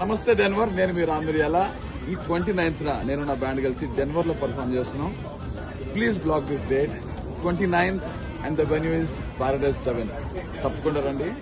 Namaste Denver, nenu mi Ram Miriyala. Ee 29th ra nenu na band kalisi Denver lo perform chestunnam. Please block this date. 29th and the venue is Paradise 7. Tappakunda randi.